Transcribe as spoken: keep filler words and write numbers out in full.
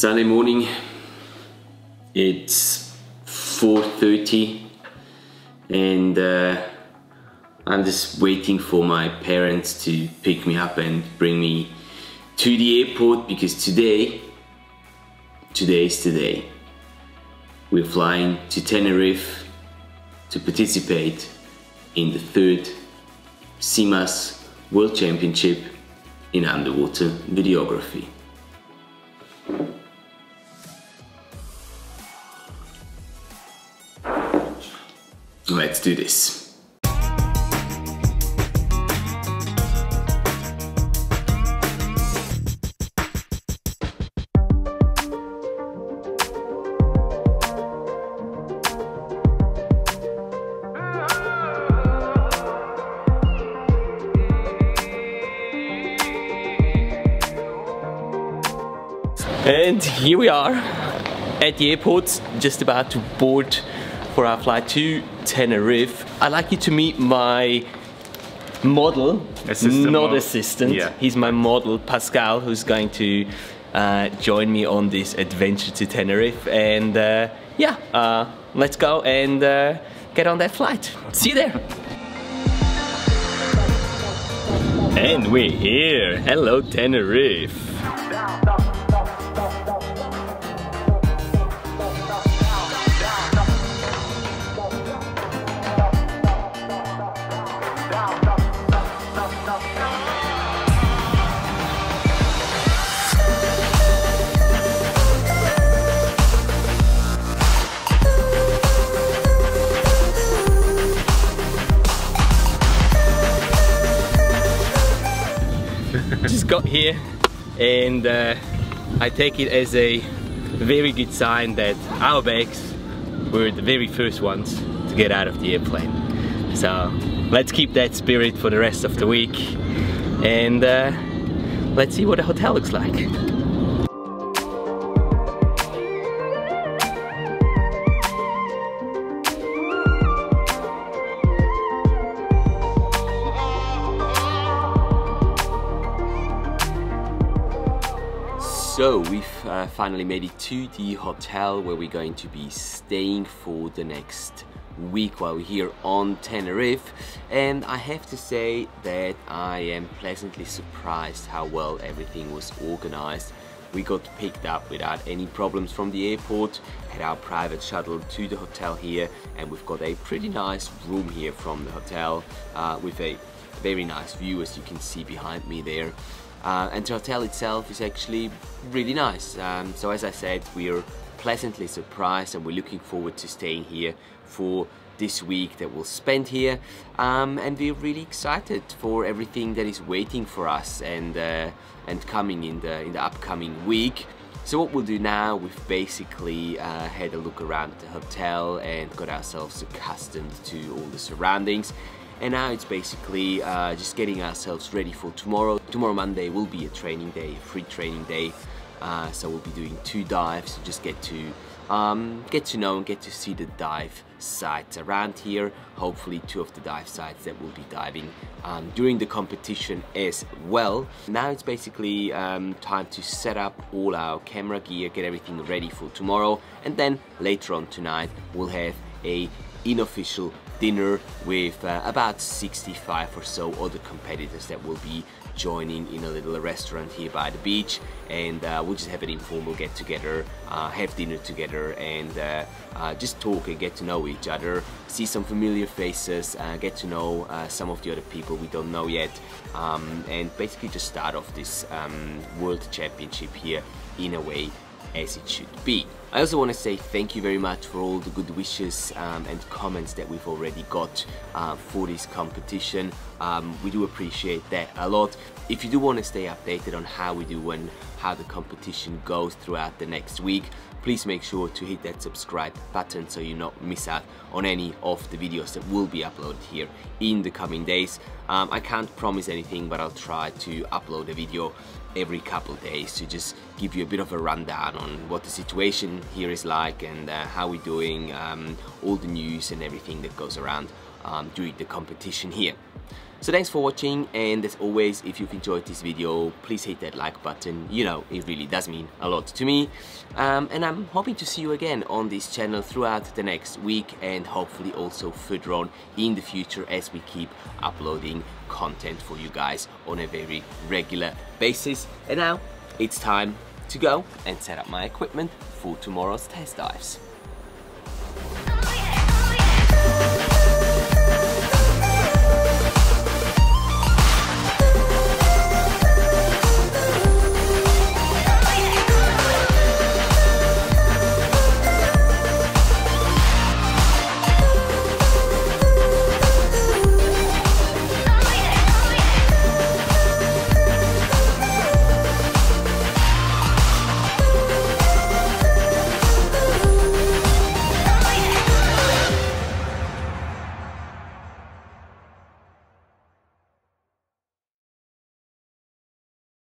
Sunday morning, it's four thirty and uh, I'm just waiting for my parents to pick me up and bring me to the airport, because today, today's today. We're flying to Tenerife to participate in the third C M A S World Championship in Underwater Videography. Let's do this. And here we are at the airport, just about to board for our flight to Tenerife. I'd like you to meet my model, assistant not model. assistant, yeah. He's my model, Pascal, who's going to uh, join me on this adventure to Tenerife. And uh, yeah, uh, let's go and uh, get on that flight. See you there. And we're here. Hello, Tenerife. Just got here, and uh, I take it as a very good sign that our bags were the very first ones to get out of the airplane. So let's keep that spirit for the rest of the week, and uh, let's see what the hotel looks like. So we've uh, finally made it to the hotel where we're going to be staying for the next week while we're here on Tenerife, and I have to say that I am pleasantly surprised how well everything was organized. We got picked up without any problems from the airport, had our private shuttle to the hotel here, and we've got a pretty nice room here from the hotel uh, with a very nice view, as you can see behind me there. Uh, and the hotel itself is actually really nice. Um, so as I said, we are pleasantly surprised and we're looking forward to staying here for this week that we'll spend here. Um, and we're really excited for everything that is waiting for us and, uh, and coming in the, in the upcoming week. So what we'll do now, we've basically uh, had a look around the hotel and got ourselves accustomed to all the surroundings. And now it's basically uh, just getting ourselves ready for tomorrow. Tomorrow, Monday, will be a training day, a free training day. Uh, so we'll be doing two dives. Just get to um, get to know and get to see the dive sites around here. Hopefully, two of the dive sites that we'll be diving um, during the competition as well. Now it's basically um, time to set up all our camera gear, get everything ready for tomorrow, and then later on tonight we'll have a unofficial dinner with uh, about sixty-five or so other competitors that will be joining in a little restaurant here by the beach, and uh, we'll just have an informal get together, uh, have dinner together, and uh, uh, just talk and get to know each other, see some familiar faces, uh, get to know uh, some of the other people we don't know yet, um, and basically just start off this um, World Championship here in a way as it should be. I also want to say thank you very much for all the good wishes um, and comments that we've already got uh, for this competition. Um, we do appreciate that a lot. If you do want to stay updated on how we do and how the competition goes throughout the next week, please make sure to hit that subscribe button so you not miss out on any of the videos that will be uploaded here in the coming days. Um, I can't promise anything, but I'll try to upload a video every couple of days to just give you a bit of a rundown on what the situation here is like and uh, how we're doing, um, all the news and everything that goes around um, during the competition here. So thanks for watching, and as always, if you've enjoyed this video, please hit that like button. You know, it really does mean a lot to me. Um, and I'm hoping to see you again on this channel throughout the next week, and hopefully also further on in the future as we keep uploading content for you guys on a very regular basis. And now it's time to go and set up my equipment for tomorrow's test dives.